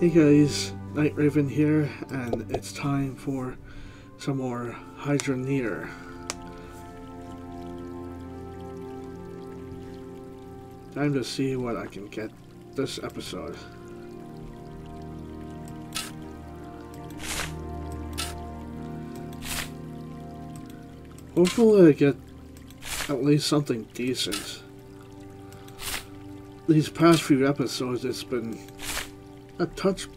Hey guys, Night Raven here, and it's time for some more Hydroneer. Time to see what I can get this episode. Hopefully I get at least something decent. These past few episodes it's been a touch,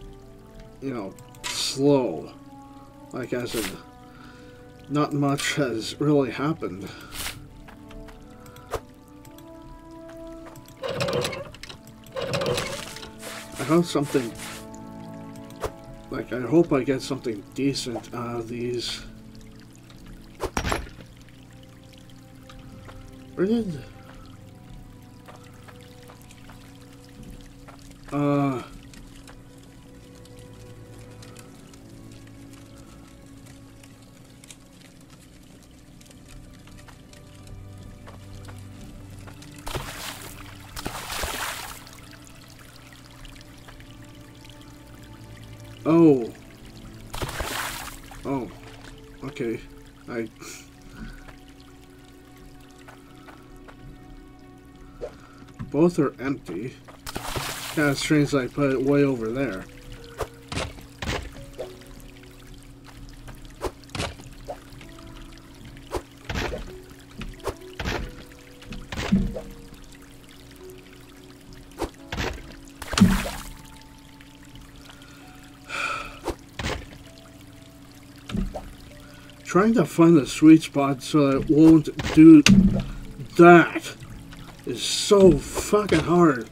slow. Like, as in, not much has really happened. I hope I get something decent out of these. Oh, okay. Both are empty. Kind of strange that I put it way over there. Trying to find the sweet spot so that it won't do that is so fucking hard.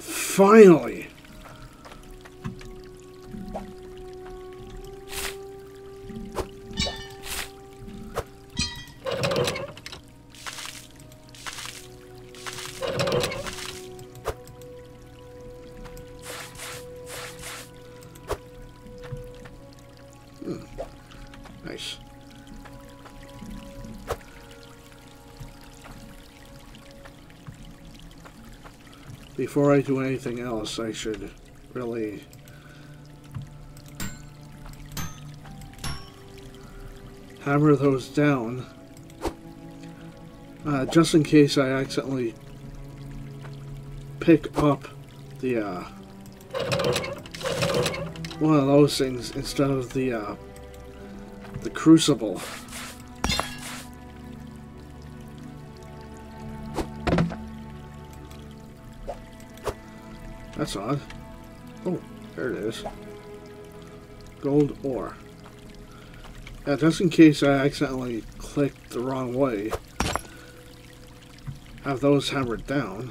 Finally! Nice. Before I do anything else, I should really hammer those down, just in case I accidentally pick up the one of those things instead of the crucible. That's odd. Oh, there it is. Gold ore. Yeah, just in case I accidentally clicked the wrong way, have those hammered down.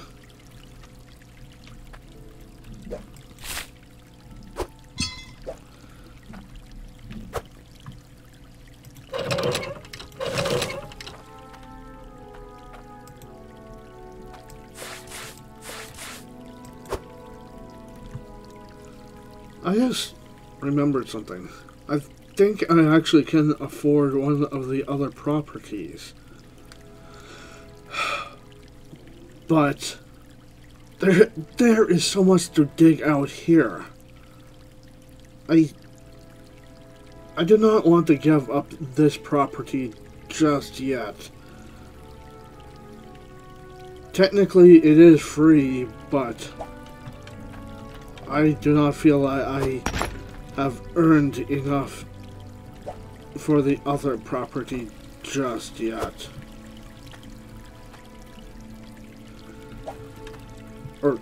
I just remembered something. I think I actually can afford one of the other properties. But there is so much to dig out here. I do not want to give up this property just yet. Technically it is free, but I do not feel I have earned enough for the other property just yet. Or,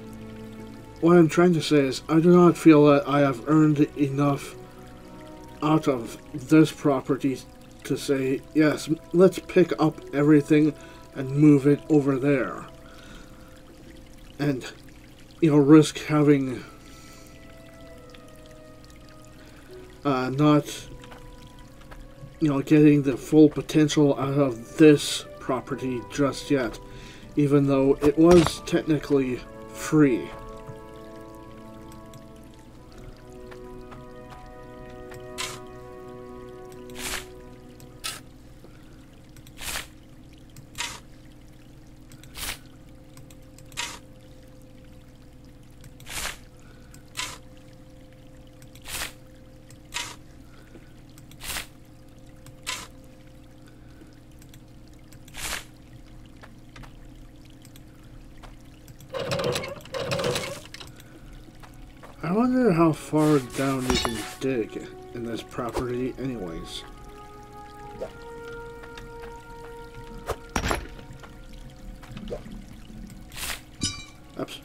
what I'm trying to say is, I do not feel that I have earned enough out of this property to say, yes, let's pick up everything and move it over there. And, risk having not, getting the full potential out of this property just yet, even though it was technically free. wonder how far down you can dig in this property anyways. Oops.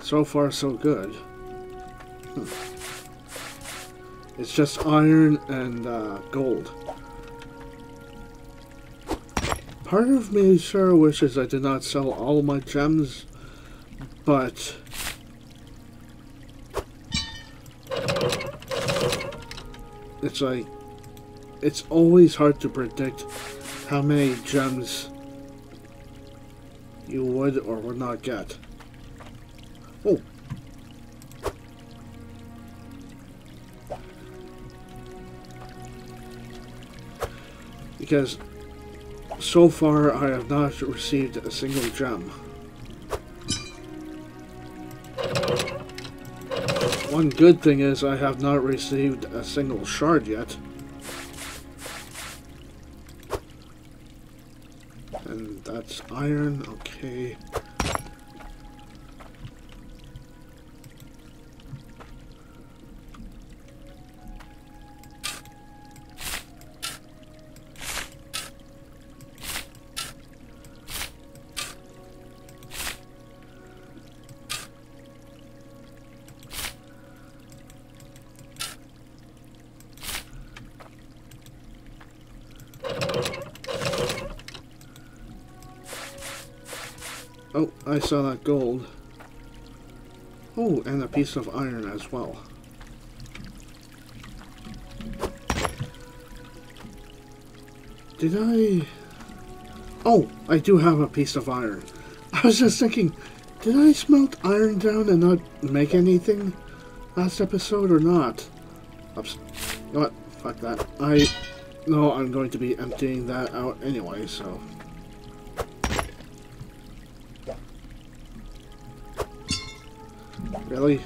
So far, so good. It's just iron and gold. Part of me sure wishes I did not sell all my gems, but it's like, it's always hard to predict how many gems you would or would not get. Oh! Because so far I have not received a single gem. One good thing is I have not received a single shard yet. And that's iron, okay. Oh, I saw that gold. Oh, and a piece of iron as well. Did I... Oh, I do have a piece of iron. I was just thinking, did I smelt iron down and not make anything last episode or not? Oops. You know what? Fuck that. No, I'm going to be emptying that out anyway, so... Really?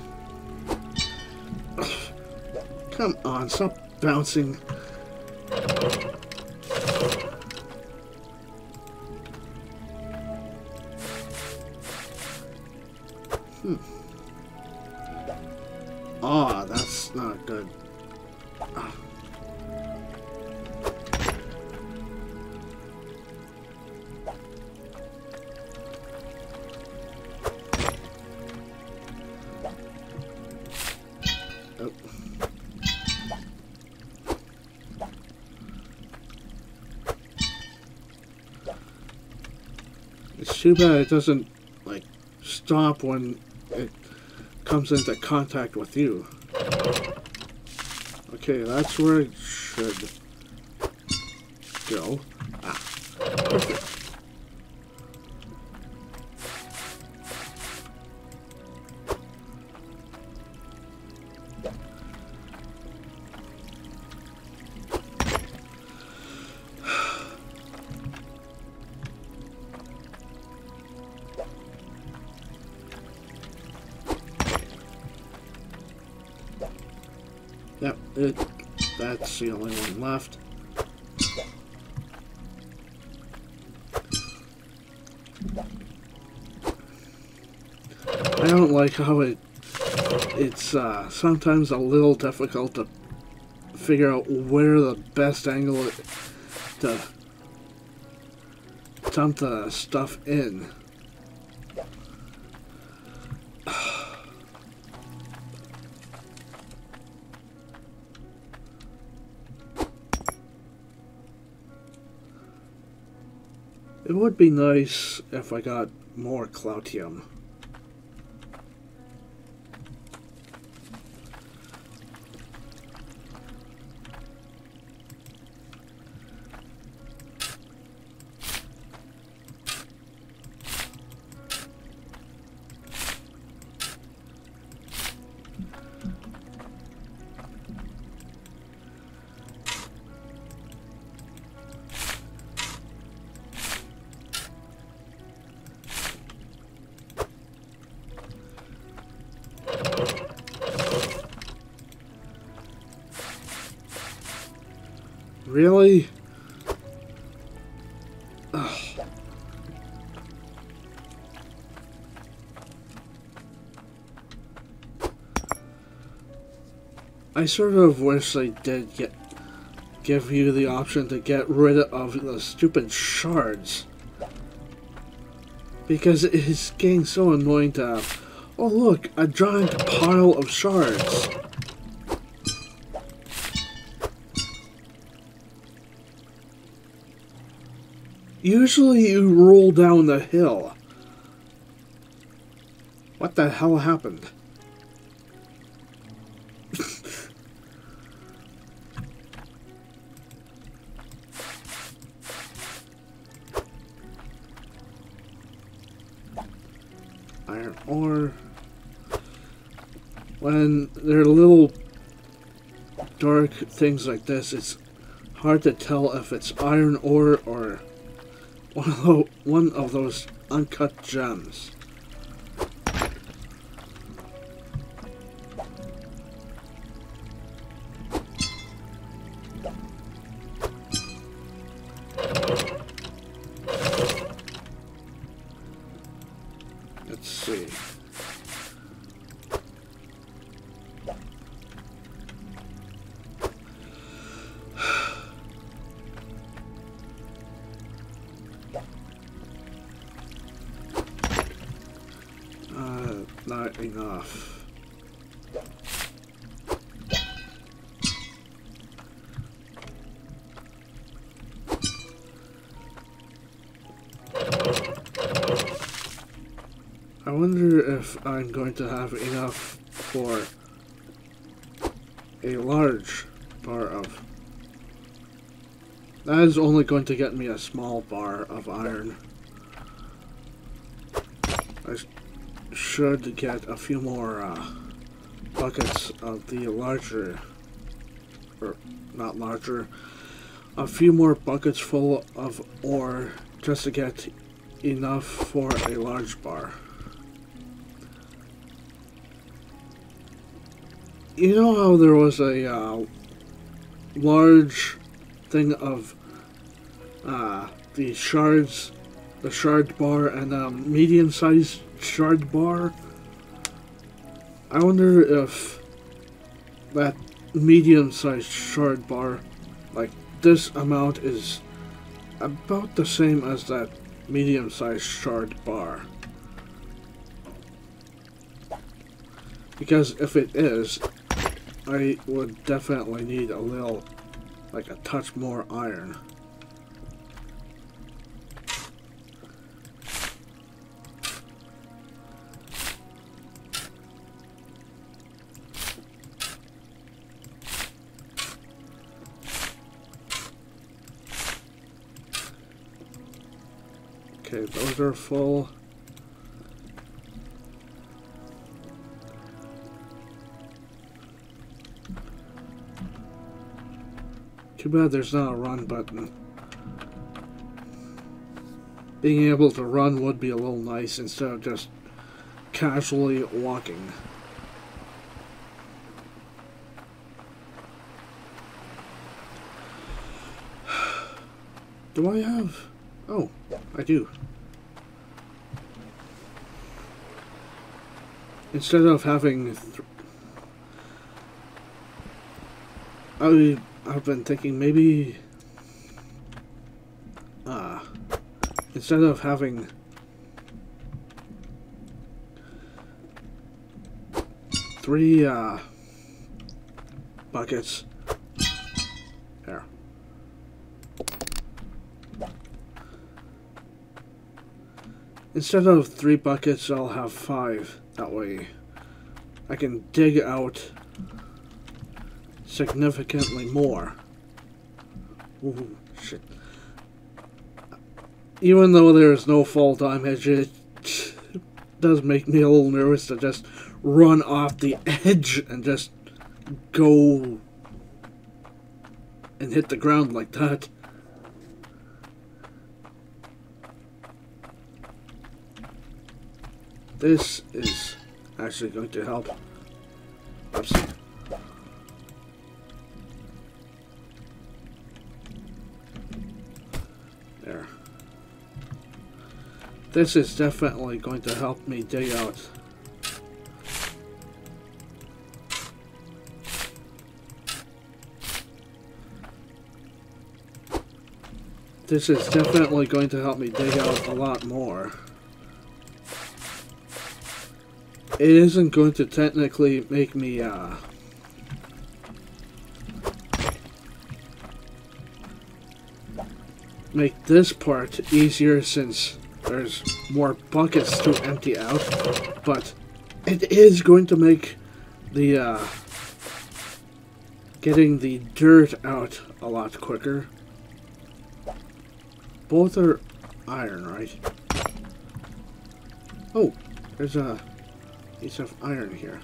Come on, stop bouncing. Ah, that's not good. Too bad it doesn't, like, stop when it comes into contact with you. Okay, that's where it should go. Ah. Perfect. That's the only one left. I don't like how it's sometimes a little difficult to figure out where the best angle to dump the stuff in. It would be nice if I got more Cloutium. Really? Ugh. I sort of wish they did give you the option to get rid of the stupid shards. Because it's getting so annoying to have. Oh look, a giant pile of shards. Usually you roll down the hill. What the hell happened? Iron ore. When they're little dark things like this, it's hard to tell if it's iron ore or one of those uncut gems. Let's see. Not enough. I wonder if I'm going to have enough for a large bar of... That is only going to get me a small bar of iron. I should get a few more buckets of the larger, or not larger, a few more buckets full of ore just to get enough for a large bar. You know how there was a large thing of the shard bar, and a medium-sized shard bar? I wonder if that medium-sized shard bar, like this amount, is about the same as that medium-sized shard bar. Because if it is, I would definitely need a little, like a touch more iron. Okay, those are full. Too bad there's not a run button. Being able to run would be a little nice instead of just casually walking. Do I have... Oh, I do. Instead of having... I've been thinking maybe instead of having three buckets there, instead of three buckets I'll have five. That way I can dig out significantly more. Ooh, shit. Even though there is no fall damage, it does make me a little nervous to just run off the edge and just go and hit the ground like that. This is actually going to help. Oops. This is definitely going to help me dig out. This is definitely going to help me dig out a lot more. It isn't going to technically make me, make this part easier since there's more buckets to empty out, but it is going to make the, getting the dirt out a lot quicker. Both are iron, right? Oh, there's a piece of iron here.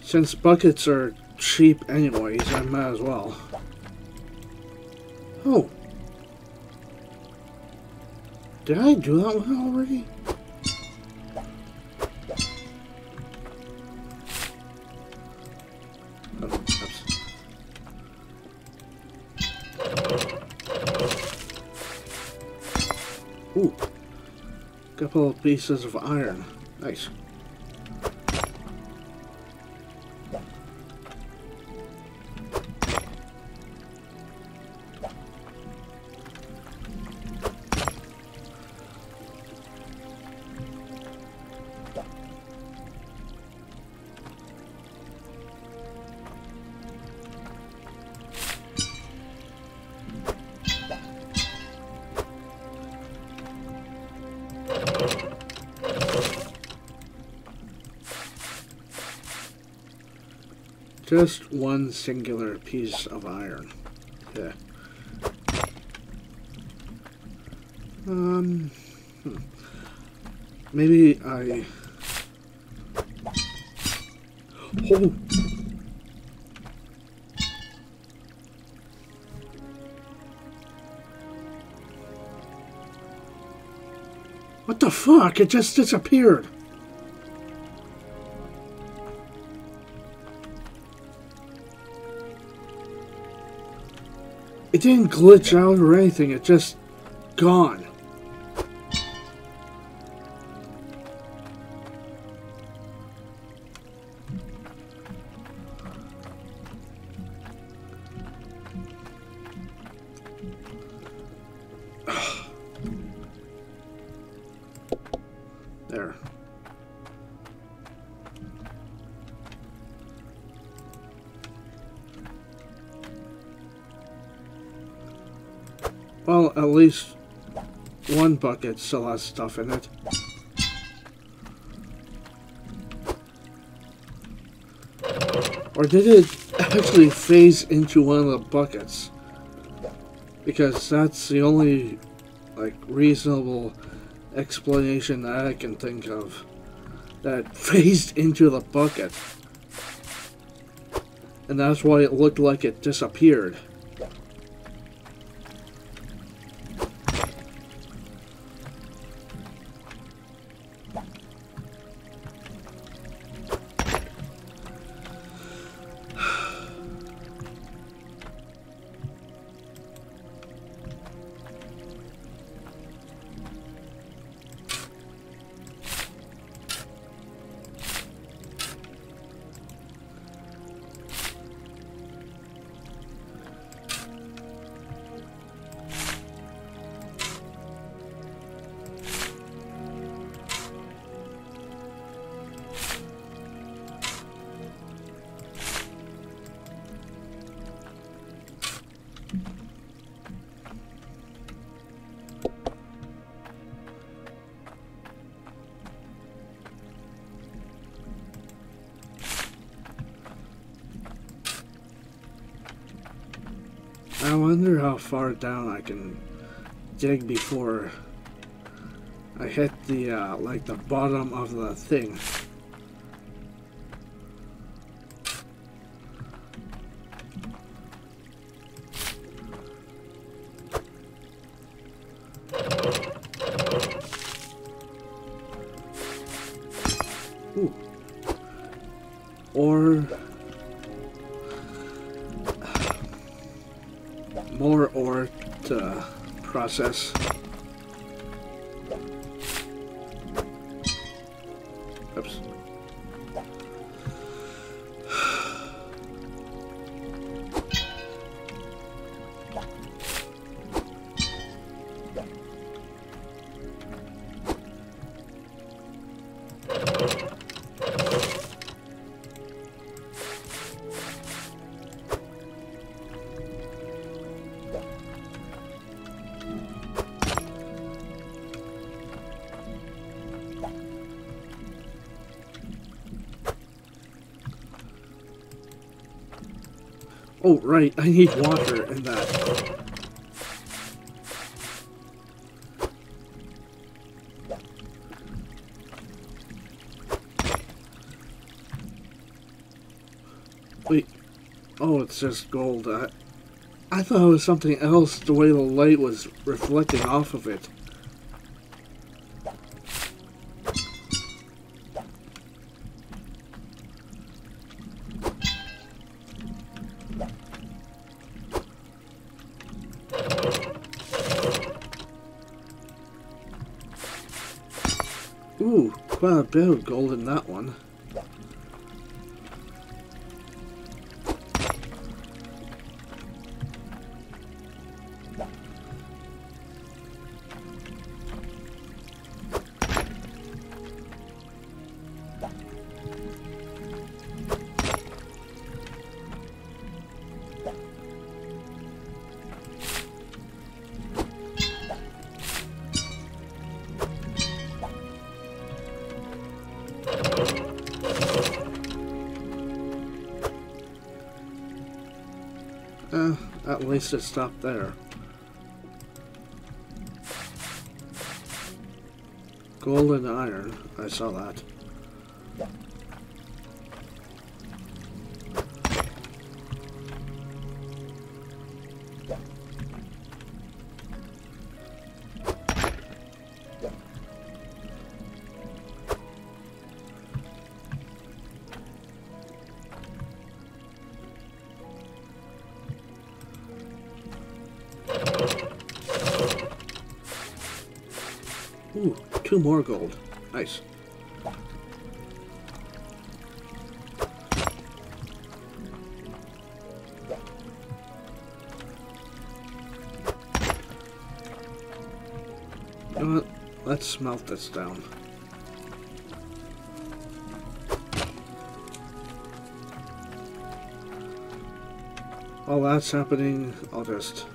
Since buckets are cheap anyways, I might as well. Oh. Did I do that one already? Ooh, couple of pieces of iron. Nice. Just one singular piece of iron. Yeah. Maybe I... Oh! What the fuck? It just disappeared! It didn't glitch out or anything, it just gone. There. Well, at least one bucket still has stuff in it. Or did it actually phase into one of the buckets? Because that's the only, like, reasonable explanation that I can think of. That it phased into the bucket. And that's why it looked like it disappeared. I wonder how far down I can dig before I hit the, like, the bottom of the thing. Ooh. Or... more ore to process. Oops. Oh, right, I need water in that. Wait. Oh, it's just gold. I thought it was something else, the way the light was reflecting off of it. Quite a bit of gold in that one. At least it stopped there. Gold and iron. I saw that. Ooh, 2 more gold. Nice. You know what? Let's smelt this down. While that's happening, I'll just...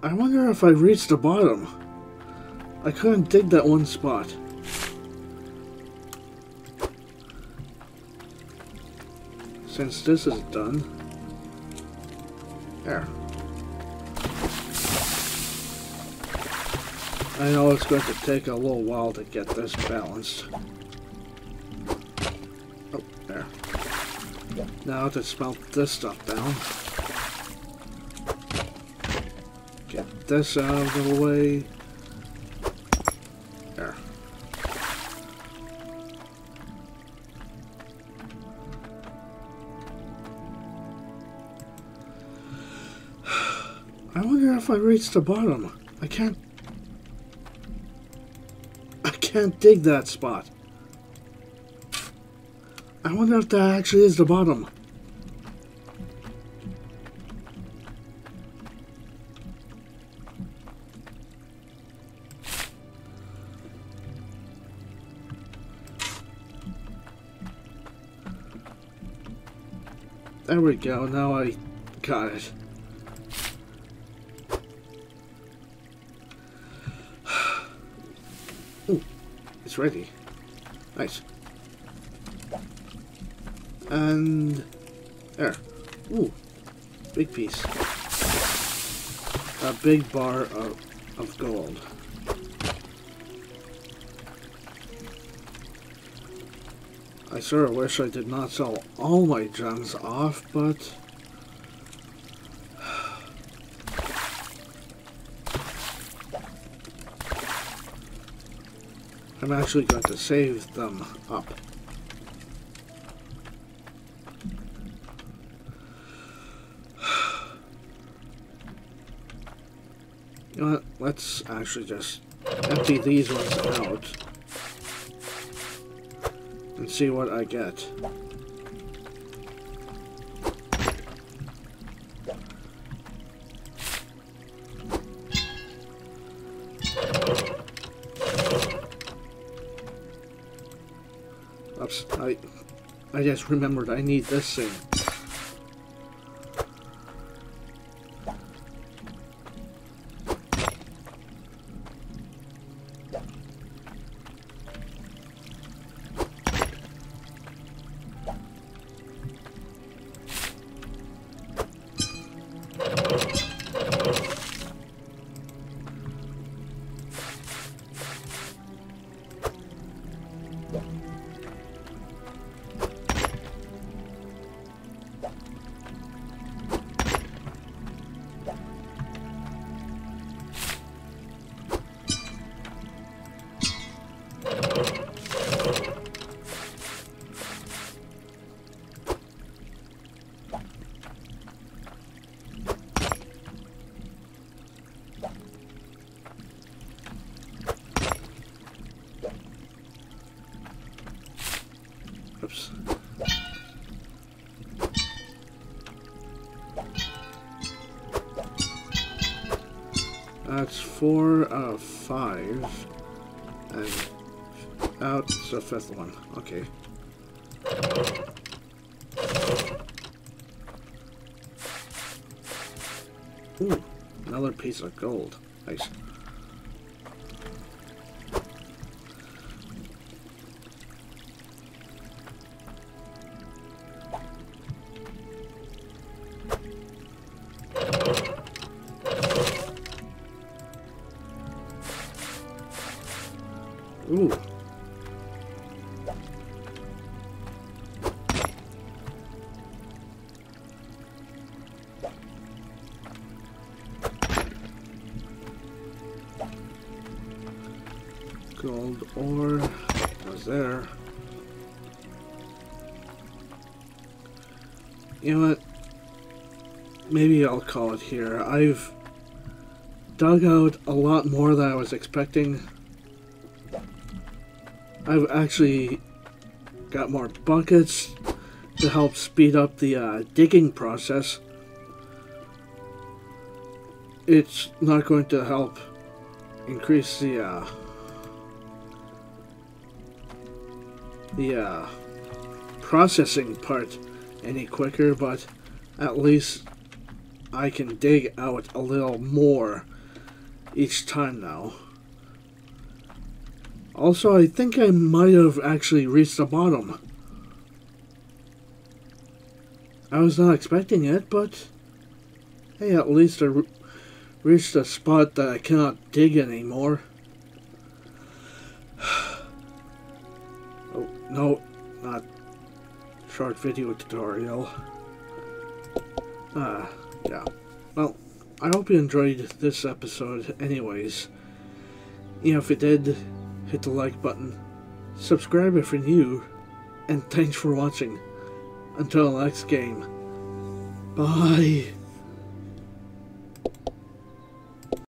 I wonder if I reached the bottom. I couldn't dig that one spot. Since this is done... There. I know it's going to take a little while to get this balanced. Oh, there. Now to smelt this stuff down. Get this out of the way. There. I wonder if I reached the bottom. I can't dig that spot. I wonder if that actually is the bottom. There we go, now I got it. Ooh, it's ready. Nice. And there. Ooh, big piece. A big bar of gold. I sort of wish I did not sell all my gems off, but I'm actually going to save them up. You know what? Let's actually just empty these ones out and see what I get. Oops, I just remembered I need this thing. That's 4 out of 5, and that's the 5th one. Okay. Ooh, another piece of gold. Nice. Ooh. Gold ore was there. You know what? Maybe I'll call it here. I've dug out a lot more than I was expecting. I've actually got more buckets to help speed up the digging process. It's not going to help increase the processing part any quicker, but at least I can dig out a little more each time now. Also, I think I might have actually reached the bottom. I was not expecting it, but hey, at least I reached a spot that I cannot dig anymore. Oh, no, not short video tutorial. Yeah. Well, I hope you enjoyed this episode anyways. You know, if you did, hit the like button, subscribe if you're new, and thanks for watching. Until next game, bye!